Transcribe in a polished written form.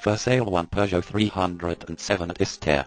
For sale, one Peugeot 307 at Estaires.